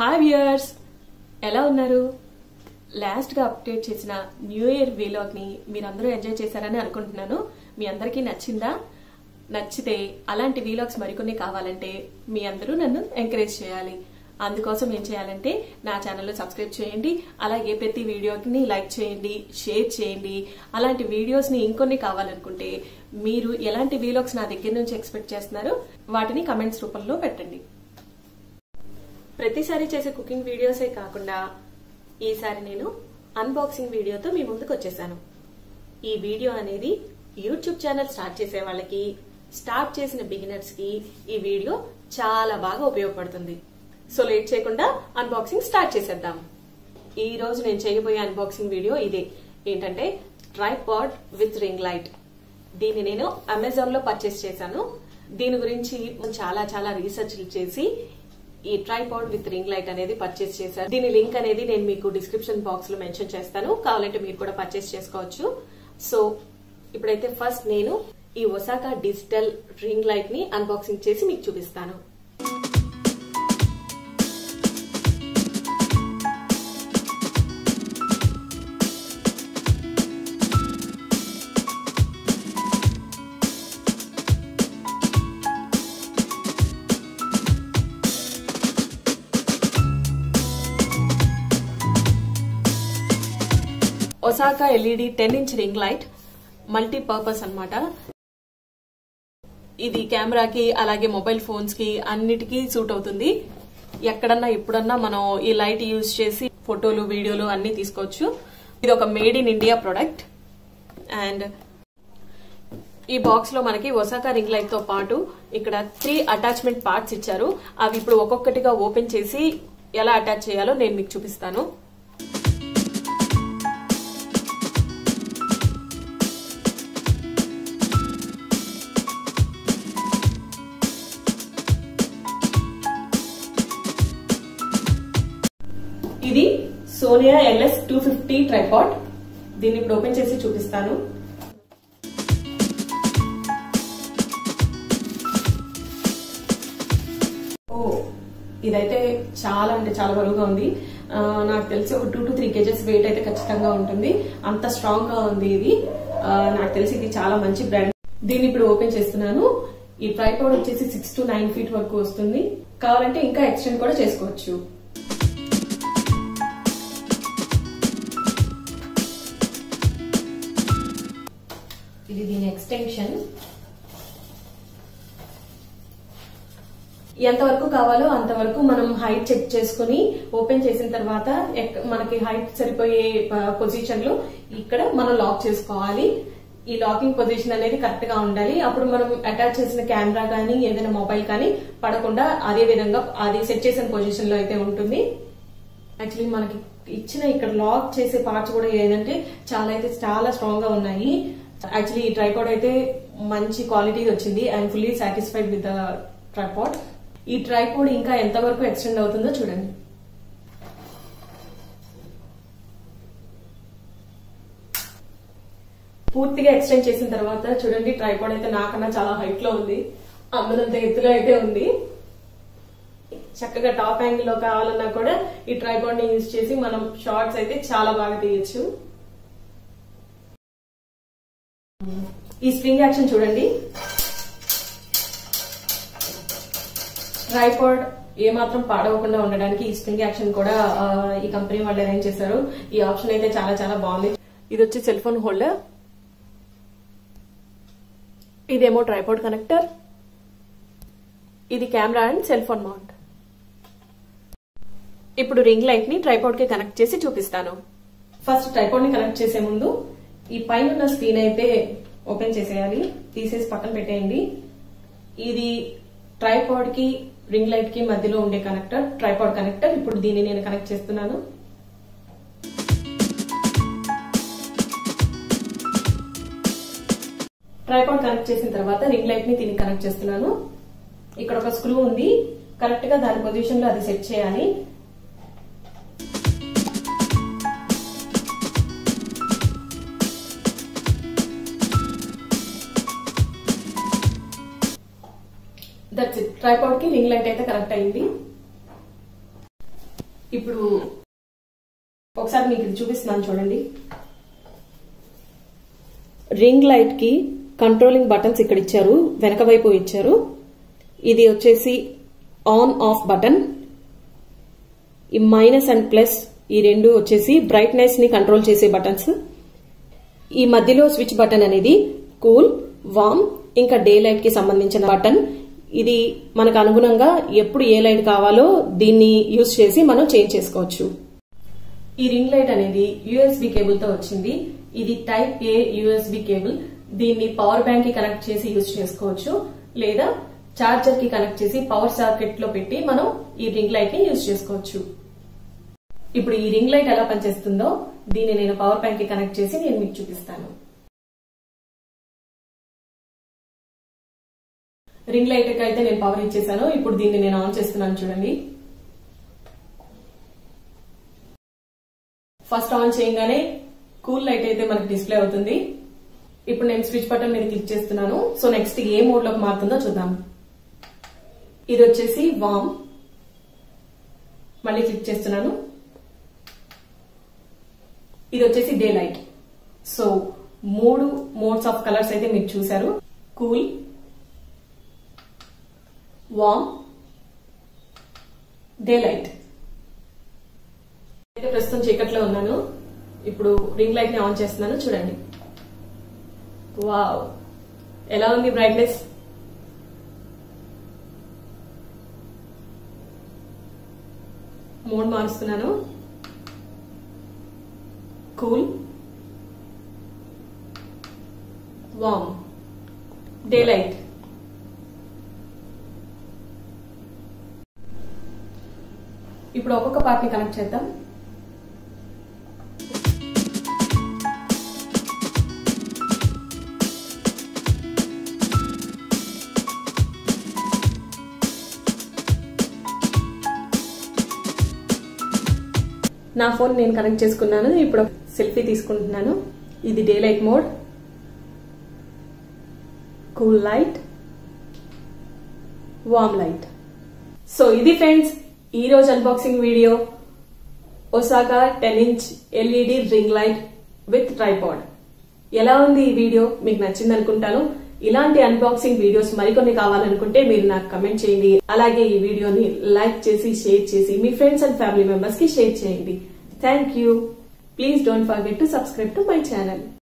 हाय viewers ఎలా ఉన్నారు last గా అప్డేట్ చేసిన న్యూ ఇయర్ వ్లాగ్ ని మీరందరూ ఎంజాయ్ చేశారని అనుకుంటున్నాను మీ అందరికీ నచ్చిందా నచ్చితే అలాంటి వ్లాగ్స్ మరికొన్ని కావాలంటే మీ అందరూ నన్ను ఎంకరేజ్ చేయాలి అందుకోసం ఏం చేయాలంటే నా ఛానల్ ని సబ్స్క్రైబ్ చేయండి అలాగే ప్రతి వీడియోని లైక్ చేయండి షేర్ చేయండి అలాంటి వీడియోస్ ని ఇంకొన్ని కావాలనుకుంటే మీరు ఎలాంటి వ్లాగ్స్ నా దగ్గర నుంచి ఎక్స్పెక్ట్ చేస్తున్నారు వాటిని కామెంట్స్ రూపంలో పెట్టండి ప్రతిసారి చేసే కుకింగ్ వీడియోసే కాకుండా ఈసారి నేను అన్బాక్సింగ్ వీడియోతో మీ ముందుకు వచ్చేసాను ఈ వీడియో అనేది యూట్యూబ్ ఛానల్ స్టార్ట్ చేసే వాళ్ళకి స్టార్ట్ చేసిన బిగినర్స్ కి ఈ వీడియో చాలా బాగా ఉపయోగపడుతుంది సో లేట్ చేయకుండా అన్బాక్సింగ్ స్టార్ట్ చేసేద్దాం ఈ రోజు నేను చేయబోయే అన్బాక్సింగ్ వీడియో ఇదే ఏంటంటే ట్రైపాడ్ విత్ రింగ్ లైట్ దీన్ని నేను అమెజాన్ లో పర్చేస్ చేశాను దీని గురించి చాలా చాలా రీసెర్చ్ చేసి ఈ ట్రైపాడ్ విత్ రింగ్ లైట్ అనేది పర్చేస్ చేశారు దీని లింక్ అనేది నేను మీకు డిస్క్రిప్షన్ బాక్స్ లో మెన్షన్ చేస్తాను కావాలంటే మీరు కూడా పర్చేస్ చేసుకోవచ్చు సో ఇప్పుడైతే ఫస్ట్ నేను ఈ ఒసాకా డిజిటల్ రింగ్ లైట్ ని అన్బాక్సింగ్ చేసి మీకు చూపిస్తాను Osaka LED 10" ring light multi purpose అన్నమాట ఇది కెమెరాకి అలాగే మొబైల్ ఫోన్స్ కి అన్నిటికీ సూట్ అవుతుంది ఎక్కడన్నా ఎప్పుడన్నా మనం ఈ లైట్ యూజ్ చేసి ఫోటోలు వీడియోలు అన్ని తీసుకోవచ్చు ఇది ఒక made in India product and ఈ బాక్స్ లో మనకి ఒసాకా రింగ్ లైట్ తో పాటు ఇక్కడ 3 అటాచ్మెంట్ పార్ట్స్ ఇచ్చారు అవి ఇప్పుడు ఒక్కొక్కటిగా ఓపెన్ చేసి ఎలా అటాచ్ చేయాలో నేను మీకు చూపిస్తాను ఇది సోనియా LS250 ట్రైపాడ్ దీన్ని ఇప్పుడు ఓపెన్ చేసి చూపిస్తాను ఓ ఇదైతే చాలా అంటే చాలా బరువుగా ఉంది నాకు తెలిసి ఒక 2 to 3 కేజెస్ వెయిట్ అయితే ఖచ్చితంగా ఉంటుంది అంత స్ట్రాంగ్ గా ఉంది ఇది నాకు తెలిసి ఇది చాలా మంచి బ్రాండ్ దీన్ని ఇప్పుడు ఓపెన్ చేస్తున్నాను ఈ ట్రైపాడ్ వచ్చేసి 6 to 9 ఫీట్ వరకు వస్తుంది కావాలంటే ఇంకా ఎక్స్టెండ్ కూడా చేసుకోవచ్చు ఇది దీని ఎక్స్టెన్షన్ ఎంతవరకు కావాలో అంతవరకు మనం హైట్ చెక్ చేసుకుని ఓపెన్ చేసిన తర్వాత మనకి హైట్ సరిపోయే పొజిషన్ లో ఇక్కడ మనం లాక్ చేసుకోవాలి ఈ లాకింగ్ పొజిషన్ అనేది కరెక్ట్ గా ఉండాలి అప్పుడు మనం అటాచ్ చేసిన కెమెరా కానీ ఏదైనా మొబైల్ కానీ పడకుండా అదే విధంగా అది సెట్ చేసిన పొజిషన్ లో అయితే ఉంటుంది యాక్చువల్లీ మనకి ఇచ్చిన ఇక్కడ లాక్ చేసే పార్ట్స్ కూడా ఏంటంటే చాలా స్ట్రాంగ్ గా ఉన్నాయి యాక్చువల్లీ ఈ ట్రైపాడ్ అయితే మంచి క్వాలిటీ వచ్చింది I'm fully satisfied with the tripod ఈ ట్రైపాడ్ ఇంకా ఎంత వరకు ఎక్స్టెండ్ అవుతుందో చూడండి పూర్తిగా ఎక్స్టెండ్ చేసిన తర్వాత చూడండి ట్రైపాడ్ అయితే నాకన్నా చాలా హైట్ లో ఉంది అందరంత ఎత్తులో అయితే ఉంది చక్కగా టాప్ యాంగిల్ లో కావాలన్నా కూడా ఈ ట్రైపాడ్ ని యూజ్ చేసి మనం షార్ట్స్ అయితే చాలా బాగా తీయొచ్చు ఈ స్ప్రింగ్ యాక్షన్ చూడండి ట్రైపాడ్ ఏమాత్రం పాడవకుండా ఉండడానికి ఈ స్ప్రింగ్ యాక్షన్ కూడా ఈ కంపెనీ వాళ్ళు అరేంజ్ చేశారు ఈ ఆప్షన్ అయితే చాలా చాలా బాగుంది ఇది వచ్చి సెల్ ఫోన్ హోల్డర్ ఇదేమో ట్రైపాడ్ కనెక్టర్ ఇది camera and cell phone mount ఇప్పుడు రింగ్ లైట్ ని ట్రైపాడ్ కి కనెక్ట్ చేసి చూపిస్తాను ఫస్ట్ ట్రైపాడ్ ని కనెక్ట్ చేసే ముందు ఈ పైన ఉన్న స్క్రీన్ అయితే ఓపెన్ చేసేయాలి తీసేసి పక్కన పెట్టేయండి ఇది ట్రైపాడ్ కి రింగ్ లైట్ కి మధ్యలో ఉండే కనెక్టర్ ట్రైపాడ్ కనెక్టర్ ఇప్పుడు దీన్ని నేను కనెక్ట్ చేస్తున్నాను ట్రైపాడ్ కనెక్ట్ చేసిన తర్వాత రింగ్ లైట్ ని దీన్ని కనెక్ట్ చేస్తున్నాను ఇక్కడ ఒక స్క్రూ ఉంది కరెక్ట్ గా దాని పొజిషన్ లో అది సెట్ చేయాలి ట్రైపాడ్ కి రింగ్ లైట్ అయితే కనెక్ట్ అయింది ఇప్పుడు ఒకసారి మీకు ఇది చూపిస్తున్నాను చూడండి. రింగ్ లైట్ కి కంట్రోలింగ్ బటన్స్ ఇక్కడ ఇచ్చారు, వెనక వైపు ఇచ్చారు. ఇది వచ్చేసి ఆన్ ఆఫ్ బటన్, ఈ మైనస్ అండ్ ప్లస్ ఈ రెండు వచ్చేసి బ్రైట్నెస్ ని కంట్రోల్ చేసే బటన్స్. ఈ మధ్యలో స్విచ్ బటన్ అనేది కూల్, వార్మ్ ఇంకా డే లైట్ కి సంబంధించిన బటన్. ఇది మనకు అనుగుణంగా ఎప్పుడు ఏ లైట్ కావాలో దీన్ని యూజ్ చేసి మనం చేంజ్ చేసుకోవచ్చు. ఈ రింగ్ లైట్ అనేది యూఎస్బి కేబుల్ తో వచ్చింది. ఇది టైప్ ఏ యూఎస్బి కేబుల్. దీన్ని పవర్ బ్యాంక్ కి కనెక్ట్ చేసి యూజ్ చేసుకోవచ్చు, లేదా చార్జర్ కి కనెక్ట్ చేసి పవర్ సాకెట్ లో పెట్టి మనం ఈ రింగ్ లైట్ ని యూజ్ చేసుకోవచ్చు. ఇప్పుడు ఈ రింగ్ లైట్ ఎలా పనిచేస్తుందో దీన్ని నేను పవర్ బ్యాంక్ కి కనెక్ట్ చేసి నేను మీకు చూపిస్తాను. రింగ్ లైట్ కి అయితే నేను పవర్ ఇచ్చేసాను. ఇప్పుడు దీన్ని నేను ఆన్ చేస్తున్నాను చూడండి. ఫస్ట్ ఆన్ చేయగానే కూల్ లైట్ అయితే మనకి డిస్ప్లే అవుతుంది. ఇప్పుడు నేను స్విచ్ బటన్ మీద క్లిక్ చేస్తున్నాను. సో నెక్స్ట్ ఏ మోడ్ లోకి మారుతుందో చూద్దాం. ఇది వచ్చేసి వామ్, మళ్ళీ క్లిక్ చేస్తున్నాను. ఇది వచ్చేసి day light. So 3 modes of colours అయితే మీరు చూసారు, కూల్, వామ్, డే లైట్. అయితే ప్రస్తుతం చీకట్లో ఉన్నాను. ఇప్పుడు రింగ్ లైట్ ని ఆన్ చేస్తున్నాను చూడండి. వావ్, ఎలా ఉంది బ్రైట్నెస్? మోడ్ మారుస్తున్నాను. Cool, warm, day light. ఇప్పుడు ఒక్కొక్క పార్ట్ ని కనెక్ట్ చేద్దాం. నా ఫోన్ నేను కనెక్ట్ చేసుకున్నాను. ఇప్పుడు సెల్ఫీ తీసుకుంటున్నాను. ఇది day light mode, cool light, warm light. So ఇది ఫ్రెండ్స్ ఈ రోజు unboxing video, Osaka 10" LED ring light with tripod. ఎలా ఉంది ఈ వీడియో? మీకు నచ్చింది అనుకుంటాను. ఇలాంటి అన్బాక్సింగ్ వీడియోస్ మరికొన్ని కావాలనుకుంటే మీరు నాకు కమెంట్ చేయండి. అలాగే ఈ వీడియోని లైక్ చేసి, షేర్ చేసి మీ ఫ్రెండ్స్ అండ్ ఫ్యామిలీ మెంబర్స్ కి షేర్ చేయండి. Thank you. Please don't forget to subscribe to my channel.